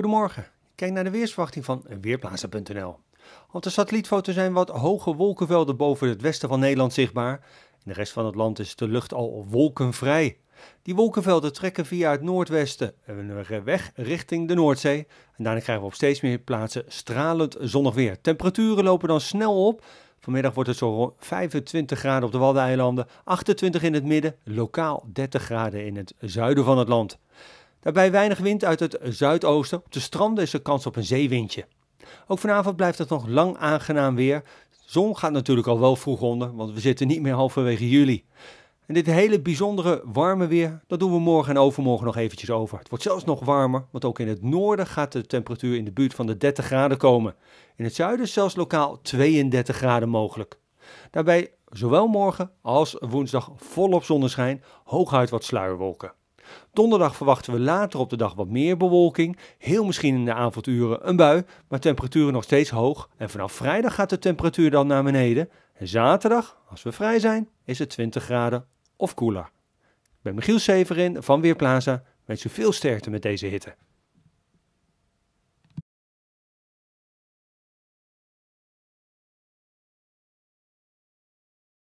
Goedemorgen, kijk naar de weersverwachting van Weerplaza.nl. Op de satellietfoto zijn wat hoge wolkenvelden boven het westen van Nederland zichtbaar. In de rest van het land is de lucht al wolkenvrij. Die wolkenvelden trekken via het noordwesten weg richting de Noordzee. En daarna krijgen we op steeds meer plaatsen stralend zonnig weer. Temperaturen lopen dan snel op. Vanmiddag wordt het zo rond 25 graden op de Waddeneilanden, 28 in het midden, lokaal 30 graden in het zuiden van het land. Daarbij weinig wind uit het zuidoosten. Op de stranden is er kans op een zeewindje. Ook vanavond blijft het nog lang aangenaam weer. De zon gaat natuurlijk al wel vroeg onder, want we zitten niet meer halverwege juli. En dit hele bijzondere warme weer, dat doen we morgen en overmorgen nog eventjes over. Het wordt zelfs nog warmer, want ook in het noorden gaat de temperatuur in de buurt van de 30 graden komen. In het zuiden zelfs lokaal 32 graden mogelijk. Daarbij zowel morgen als woensdag volop zonneschijn, hooguit wat sluierwolken. Donderdag verwachten we later op de dag wat meer bewolking, heel misschien in de avonduren een bui, maar temperaturen nog steeds hoog. En vanaf vrijdag gaat de temperatuur dan naar beneden. En zaterdag, als we vrij zijn, is het 20 graden of koeler. Ik ben Michiel Severin van Weerplaza, wens u veel sterkte met deze hitte.